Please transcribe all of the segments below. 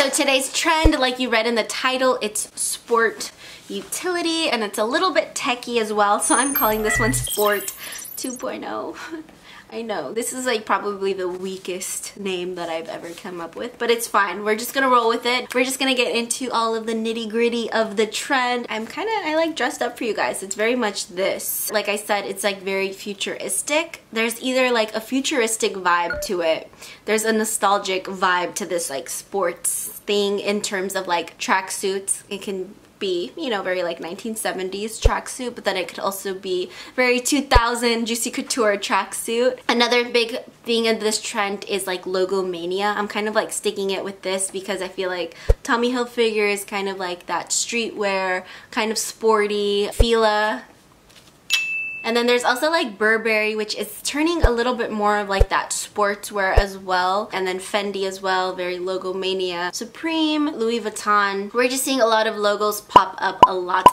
So today's trend, like you read in the title, it's sport utility, and it's a little bit techie as well, so I'm calling this one Sport 2.0. I know, this is like probably the weakest name that I've ever come up with, but it's fine. We're just gonna roll with it. We're just gonna get into all of the nitty gritty of the trend. I like dressed up for you guys. It's very much this. Like I said, it's like very futuristic. There's either like a futuristic vibe to it. There's a nostalgic vibe to this like sports thing in terms of like tracksuits. It can be, you know, very like 1970s tracksuit, but then it could also be very 2000 Juicy Couture tracksuit. Another big thing in this trend is like logo mania. I'm kind of like sticking it with this because I feel like Tommy Hilfiger is kind of like that streetwear, kind of sporty, Fila. And then there's also like Burberry, which is turning a little bit more of like that sportswear as well. And then Fendi as well, very logo mania. Supreme, Louis Vuitton. We're just seeing a lot of logos pop up a lot.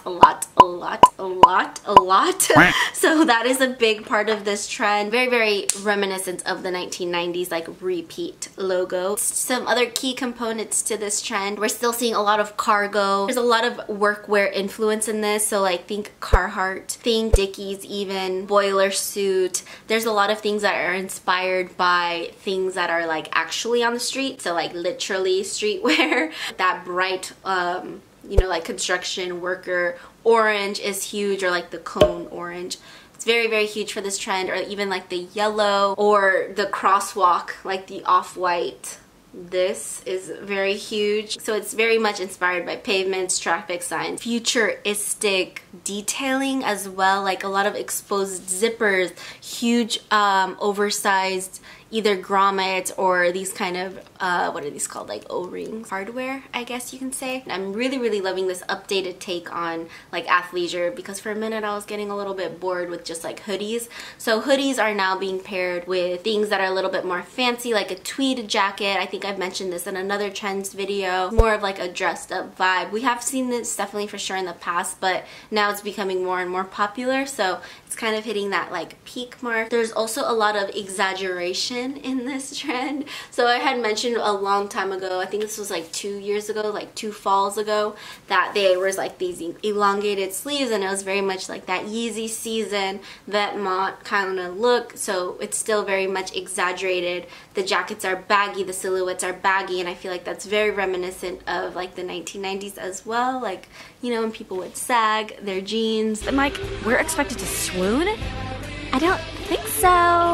So that is a big part of this trend. Very, very reminiscent of the 1990s like repeat logo. Some other key components to this trend. We're still seeing a lot of cargo. There's a lot of workwear influence in this. So like think Carhartt, think Dickies, even boiler suit. There's a lot of things that are inspired by things that are like actually on the street, so like literally streetwear. That bright you know, like construction worker orange is huge, or like the cone orange. It's very, very huge for this trend. Or even like the yellow or the crosswalk, like the off-white. This is very huge. So it's very much inspired by pavements, traffic signs, futuristic detailing as well, like a lot of exposed zippers, huge oversized either grommets or these kind of what are these called, like o-rings, hardware I guess you can say. And I'm really, really loving this updated take on like athleisure, because for a minute I was getting a little bit bored with just like hoodies. So hoodies are now being paired with things that are a little bit more fancy, like a tweed jacket. I think I've mentioned this in another trends video. More of like a dressed up vibe. We have seen this definitely for sure in the past, but now it's becoming more and more popular, so it's kind of hitting that like peak mark. There's also a lot of exaggeration in this trend. So I had mentioned a long time ago, I think this was like 2 years ago, like 2 falls ago, that there was like these elongated sleeves, and it was very much like that Yeezy season, Vetements kind of look. So it's still very much exaggerated. The jackets are baggy, the silhouettes are baggy, and I feel like that's very reminiscent of like the 1990s as well. Like, you know, when people would sag their jeans. I'm like, we're expected to swoon? I don't think so.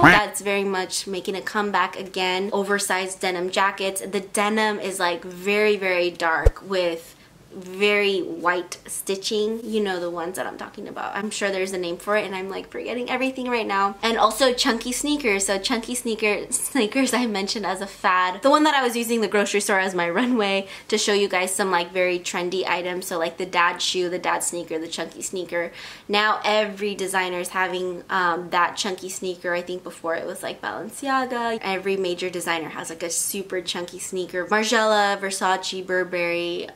That's very much making a comeback again. Oversized denim jackets. The denim is like very, very dark with very white stitching. You know the ones that I'm talking about. I'm sure there's a name for it and I'm like forgetting everything right now. And also chunky sneakers. So chunky sneakers I mentioned as a fad. The one that I was using the grocery store as my runway to show you guys some like very trendy items. So like the dad shoe, the dad sneaker, the chunky sneaker. Now every designer is having that chunky sneaker. I think before it was like Balenciaga. Every major designer has like a super chunky sneaker. Margiela, Versace, Burberry,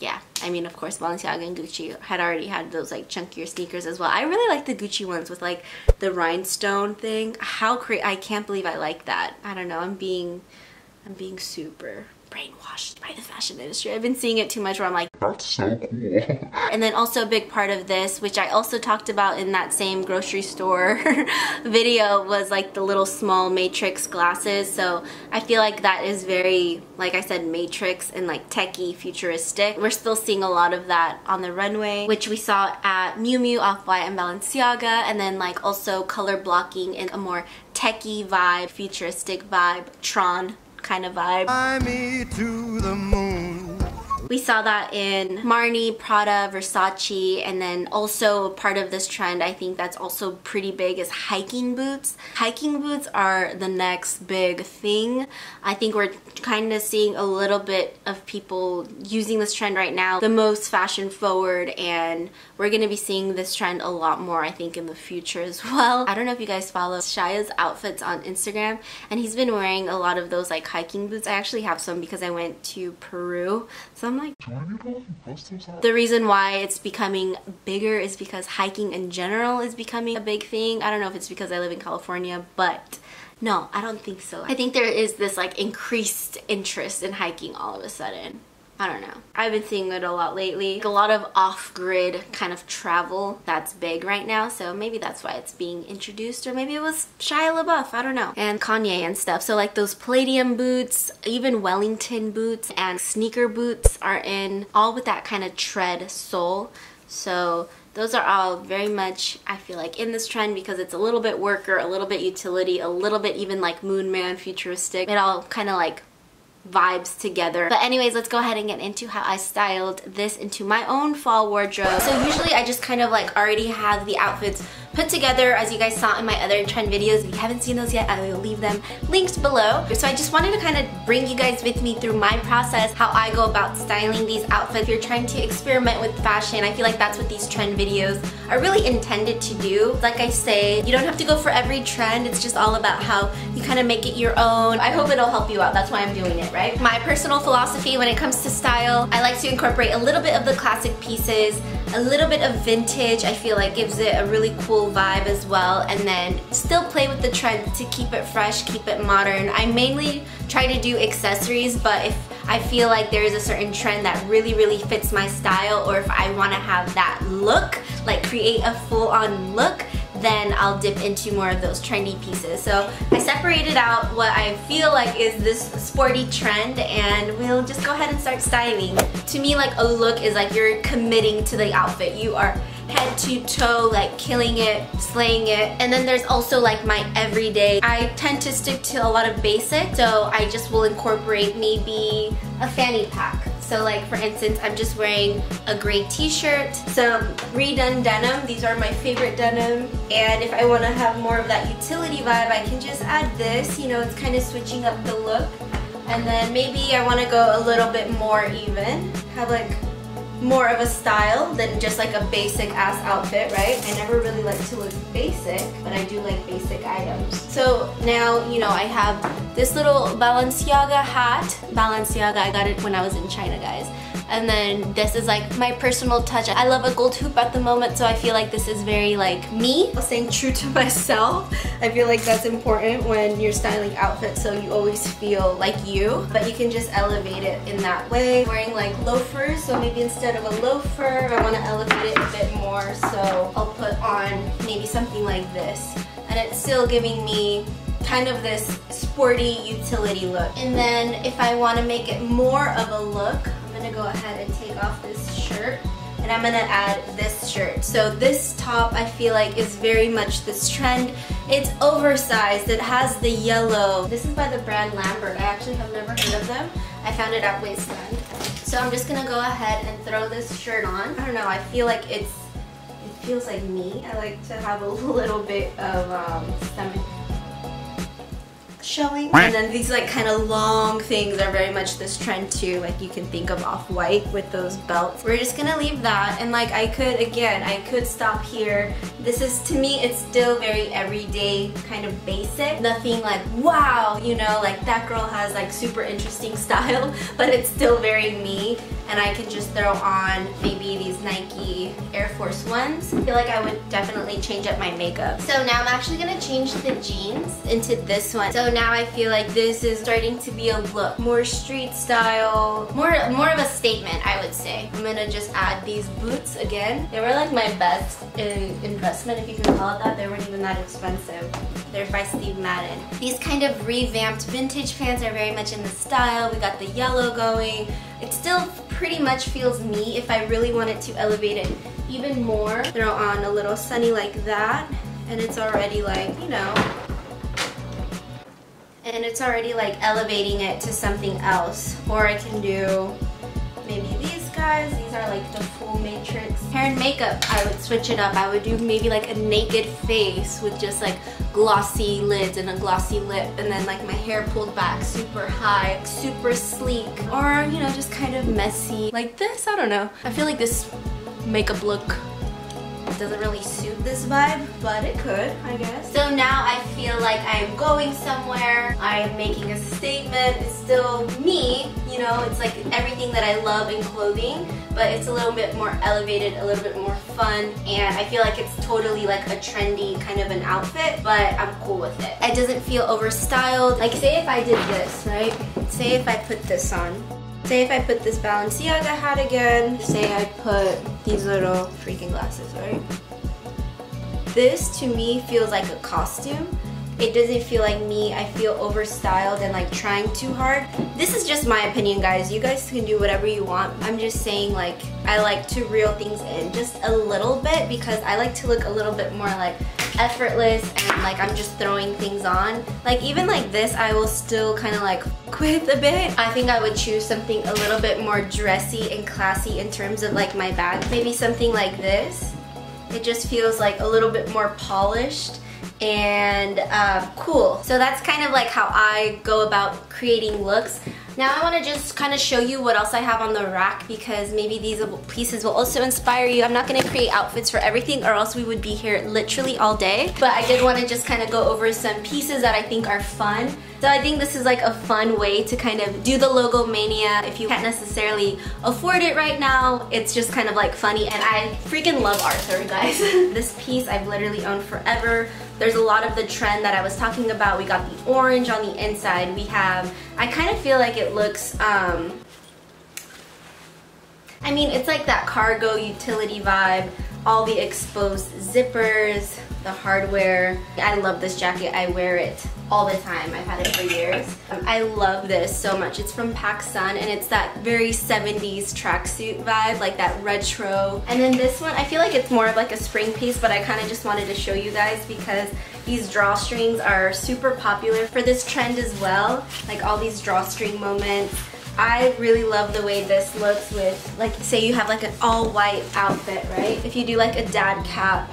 yeah, I mean, of course, Balenciaga and Gucci had already had those like chunkier sneakers as well. I really like the Gucci ones with like the rhinestone thing. How crazy! I can't believe I like that. I don't know. I'm being super brainwashed by the fashion industry. I've been seeing it too much where I'm like, that's so cool. And then also a big part of this, which I also talked about in that same grocery store video, was like the little small matrix glasses. So I feel like that is very, like I said, matrix and like techie, futuristic. We're still seeing a lot of that on the runway, which we saw at Miu Miu, Off-White, and Balenciaga. And then like also color blocking in a more techie vibe, futuristic vibe, Tron kind of vibe. Fly me to the moon. We saw that in Marni, Prada, Versace, and then also part of this trend I think that's also pretty big is hiking boots. Hiking boots are the next big thing. I think we're kind of seeing a little bit of people using this trend right now, the most fashion forward, and we're going to be seeing this trend a lot more I think in the future as well. I don't know if you guys follow Shia's outfits on Instagram, and he's been wearing a lot of those like hiking boots. I actually have some because I went to Peru, so I'm like, the reason why it's becoming bigger is because hiking in general is becoming a big thing. I don't know if it's because I live in California, but No, I don't think so. I think there is this like increased interest in hiking all of a sudden. I don't know. I've been seeing it a lot lately. Like a lot of off-grid kind of travel that's big right now, so maybe that's why it's being introduced, or maybe it was Shia LaBeouf, I don't know. And Kanye and stuff. So like those Palladium boots, even Wellington boots and sneaker boots are in, all with that kind of tread sole. So those are all very much, I feel like, in this trend because it's a little bit worker, a little bit utility, a little bit even like Moon Man futuristic. It all kind of like vibes together. But anyways, let's go ahead and get into how I styled this into my own fall wardrobe. So usually I just kind of like already have the outfits put together, as you guys saw in my other trend videos. If you haven't seen those yet, I will leave them linked below. So I just wanted to kind of bring you guys with me through my process, how I go about styling these outfits. If you're trying to experiment with fashion, I feel like that's what these trend videos are really intended to do. Like I say, you don't have to go for every trend. It's just all about how you kind of make it your own. I hope it'll help you out. That's why I'm doing it, right? My personal philosophy when it comes to style, I like to incorporate a little bit of the classic pieces, a little bit of vintage. I feel like gives it a really cool vibe as well, and then still play with the trend to keep it fresh, keep it modern. I mainly try to do accessories, but if I feel like there is a certain trend that really fits my style, or if I want to have that look, like create a full-on look, then I'll dip into more of those trendy pieces. So I separated out what I feel like is this sporty trend, and we'll just go ahead and start styling. To me, like a look is like you're committing to the outfit. You are head to toe, like killing it, slaying it. And then there's also like my everyday. I tend to stick to a lot of basic, so I just will incorporate maybe a fanny pack. So like for instance, I'm just wearing a gray t-shirt, some redone denim. These are my favorite denim. And if I want to have more of that utility vibe, I can just add this. You know, it's kind of switching up the look. And then maybe I want to go a little bit more even. Have like more of a style than just like a basic ass outfit, right? I never really like to look basic, but I do like basic items. So now, you know, I have this little Balenciaga hat. Balenciaga, I got it when I was in China, guys. And then this is like my personal touch. I love a gold hoop at the moment, so I feel like this is very like me. Staying true to myself. I feel like that's important when you're styling outfits, so you always feel like you, but you can just elevate it in that way. Wearing like loafers, so maybe instead of a loafer, I want to elevate it a bit more, so I'll put on maybe something like this. And it's still giving me kind of this sporty utility look. And then if I want to make it more of a look, to go ahead and take off this shirt, and I'm gonna add this shirt. So this top I feel like is very much this trend. It's oversized, it has the yellow. This is by the brand Lambert. I actually have never heard of them. I found it at Wasteland. So I'm just gonna go ahead and throw this shirt on. I don't know, I feel like it feels like me. I like to have a little bit of stomach showing. And then these like kind of long things are very much this trend too, like you can think of Off-White with those belts. We're just gonna leave that, and like I could, again, I could stop here. This is, to me, it's still very everyday kind of basic. Nothing like, wow, you know, like that girl has like super interesting style, but it's still very me. And I can just throw on maybe these Nike Air Force Ones. I feel like I would definitely change up my makeup. So now I'm actually gonna change the jeans into this one. So now I feel like this is starting to be a look. More street style, more of a statement, I would say. I'm gonna just add these boots again. They were like my best investment, if you can call it that. They weren't even that expensive. They're by Steve Madden. These kind of revamped vintage pants are very much in the style. We got the yellow going. It still pretty much feels me. If I really wanted to elevate it even more, throw on a little sunny like that, and it's already like, you know, and it's already like elevating it to something else. Or I can do maybe these guys. These are like the full matrix. Hair and makeup, I would switch it up. I would do maybe like a naked face with just like glossy lids and a glossy lip, and then like my hair pulled back super high, super sleek, or you know, just kind of messy like this. I don't know, I feel like this makeup look It doesn't really suit this vibe, but it could, I guess. So now I feel like I'm going somewhere, I'm making a statement, it's still me, you know, it's like everything that I love in clothing, but it's a little bit more elevated, a little bit more fun, and I feel like it's totally like a trendy kind of an outfit, but I'm cool with it. It doesn't feel overstyled. Like say if I did this, right? Say if I put this on. Say if I put this Balenciaga hat again. Say I put these little freaking glasses, right? This to me feels like a costume. It doesn't feel like me. I feel overstyled and like trying too hard. This is just my opinion, guys. You guys can do whatever you want. I'm just saying, like, I like to reel things in just a little bit because I like to look a little bit more like effortless and like I'm just throwing things on. Like even like this, I will still kind of like quit a bit. I think I would choose something a little bit more dressy and classy in terms of like my bag. Maybe something like this. It just feels like a little bit more polished and cool. So that's kind of like how I go about creating looks. Now I want to just kind of show you what else I have on the rack because maybe these pieces will also inspire you. I'm not going to create outfits for everything or else we would be here literally all day. But I did want to just kind of go over some pieces that I think are fun. So I think this is like a fun way to kind of do the logo mania. If you can't necessarily afford it right now, it's just kind of like funny. And I freaking love Arthur, guys. This piece I've literally owned forever. There's a lot of the trend that I was talking about. We got the orange on the inside. We have, I kind of feel like it looks, I mean, it's like that cargo utility vibe. All the exposed zippers, the hardware. I love this jacket. I wear it all the time. I've had it for years. I love this so much. It's from PacSun and it's that very 70s tracksuit vibe, like that retro. And then this one, I feel like it's more of like a spring piece, but I kind of just wanted to show you guys because these drawstrings are super popular for this trend as well. Like all these drawstring moments. I really love the way this looks with, like, say you have like an all-white outfit, right? If you do like a dad cap,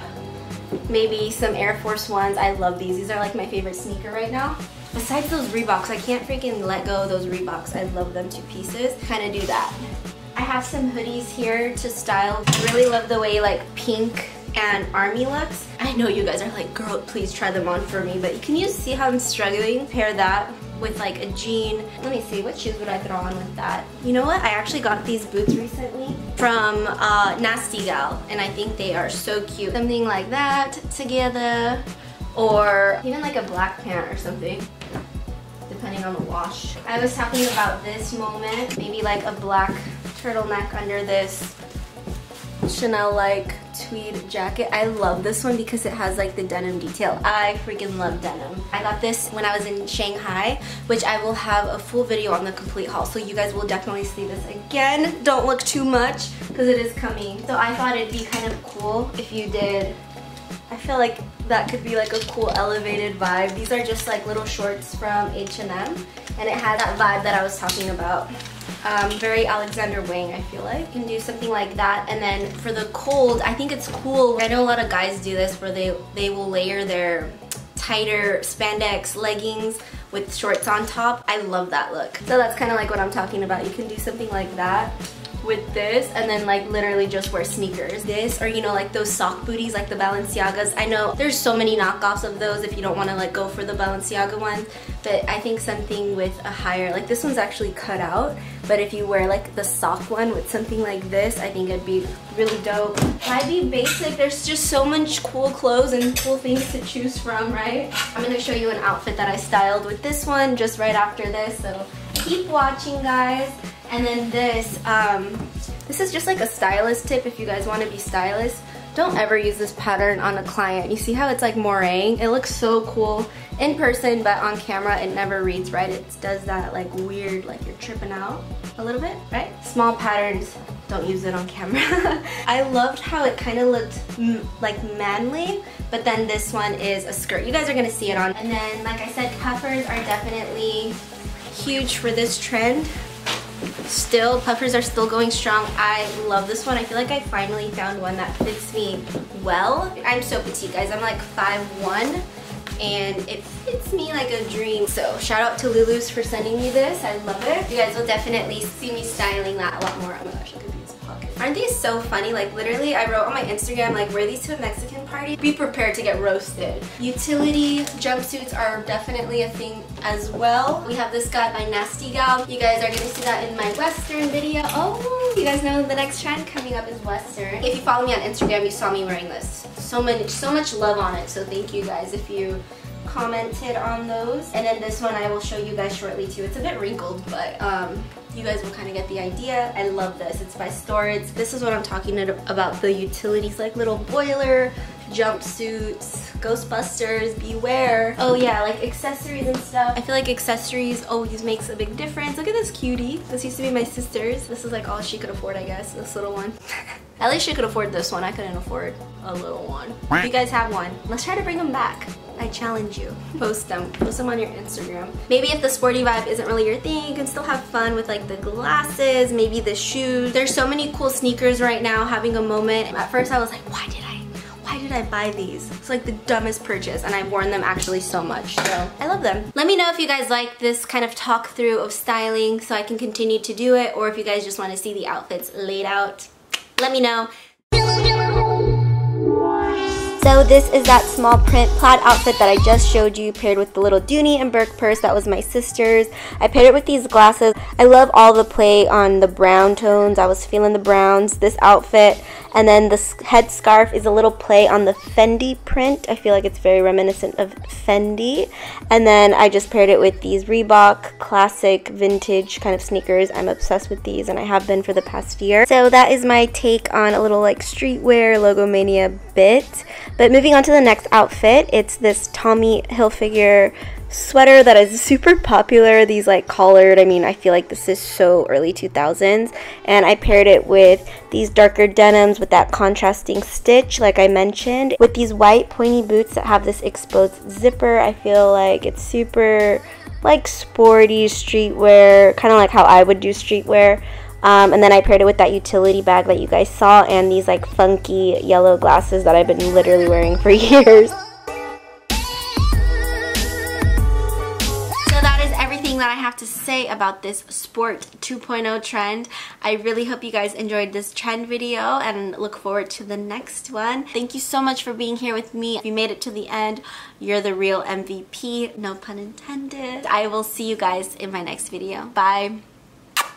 maybe some Air Force Ones. I love these. These are like my favorite sneaker right now. Besides those Reeboks, I can't freaking let go of those Reeboks. I love them to pieces. Kind of do that. I have some hoodies here to style. I really love the way like pink and army looks. I know you guys are like, girl, please try them on for me, but can you see how I'm struggling? Pair that with like a jean. Let me see, what shoes would I throw on with that? You know what? I actually got these boots recently from Nasty Gal, and I think they are so cute. Something like that together, or even like a black pant or something, depending on the wash. I was talking about this moment, maybe like a black turtleneck under this Chanel-like tweed jacket. I love this one because it has like the denim detail. I freaking love denim. I got this when I was in Shanghai, which I will have a full video on the complete haul, so you guys will definitely see this again. Don't look too much because it is coming. So I thought it'd be kind of cool if you did. I feel like that could be like a cool elevated vibe. These are just like little shorts from H&M, and it had that vibe that I was talking about. Very Alexander Wang, I feel like. You can do something like that, and then for the cold, I think it's cool. I know a lot of guys do this where they will layer their tighter spandex leggings with shorts on top. I love that look. So that's kind of like what I'm talking about. You can do something like that with this, and then like literally just wear sneakers. This, or you know, like those sock booties, like the Balenciagas. I know there's so many knockoffs of those if you don't want to like go for the Balenciaga ones, but I think something with a higher, like this one's actually cut out, but if you wear like the sock one with something like this, I think it'd be really dope. Why be basic? There's just so much cool clothes and cool things to choose from, right? I'm gonna show you an outfit that I styled with this one just right after this, so keep watching, guys. And then this, this is just like a stylist tip if you guys want to be stylists. Don't ever use this pattern on a client. You see how it's like meringue? It looks so cool in person, but on camera it never reads right. It does that like weird, like you're tripping out a little bit, right? Small patterns, don't use it on camera. I loved how it kind of looked like manly, but then this one is a skirt. You guys are gonna see it on. And then, like I said, puffers are definitely huge for this trend. Still, puffers are still going strong. I love this one. I feel like I finally found one that fits me well. I'm so petite, guys. I'm like 5'1", and it fits me like a dream. So shout out to Lulu's for sending me this. I love it. You guys will definitely see me styling that a lot more. Oh my gosh, I could be as pocket. Aren't these so funny? Like literally I wrote on my Instagram like, wear these to a Mexican party, be prepared to get roasted. Utility jumpsuits are definitely a thing as well. We have this guy by Nasty Gal. You guys are gonna see that in my Western video. Oh, you guys know the next trend coming up is Western. If you follow me on Instagram, you saw me wearing this. So much love on it, so thank you guys if you commented on those. And then this one I will show you guys shortly too. It's a bit wrinkled, but you guys will kind of get the idea. I love this. It's by Storets. This is what I'm talking about, the utilities, like little boiler, jumpsuits, Ghostbusters, beware. Oh yeah, like accessories and stuff. I feel like accessories always makes a big difference. Look at this cutie. This used to be my sister's. This is like all she could afford, I guess, this little one. At least she could afford this one. I couldn't afford a little one. If you guys have one, let's try to bring them back. I challenge you. Post them on your Instagram. Maybe if the sporty vibe isn't really your thing, you can still have fun with like the glasses, maybe the shoes. There's so many cool sneakers right now having a moment. At first I was like, why did I buy these? It's like the dumbest purchase, and I've worn them actually so much, so I love them. Let me know if you guys like this kind of talk through of styling so I can continue to do it, or if you guys just want to see the outfits laid out, let me know. So this is that small print plaid outfit that I just showed you, paired with the little Dooney and Burke purse that was my sister's. I paired it with these glasses. I love all the play on the brown tones. I was feeling the browns, this outfit. And then the headscarf is a little play on the Fendi print. I feel like it's very reminiscent of Fendi. And then I just paired it with these Reebok classic vintage kind of sneakers. I'm obsessed with these, and I have been for the past year. So that is my take on a little like streetwear logomania bit. But moving on to the next outfit, it's this Tommy Hilfiger sweater that is super popular. These like collared, I mean, I feel like this is so early 2000s. And I paired it with these darker denims with that contrasting stitch, like I mentioned, with these white pointy boots that have this exposed zipper. I feel like it's super like sporty streetwear, kind of like how I would do streetwear. And then I paired it with that utility bag that you guys saw, and these like funky yellow glasses that I've been literally wearing for years. That I have to say about this sport 2.0 trend. I really hope you guys enjoyed this trend video and look forward to the next one. Thank you so much for being here with me. If you made it to the end, you're the real MVP, no pun intended. I will see you guys in my next video. Bye.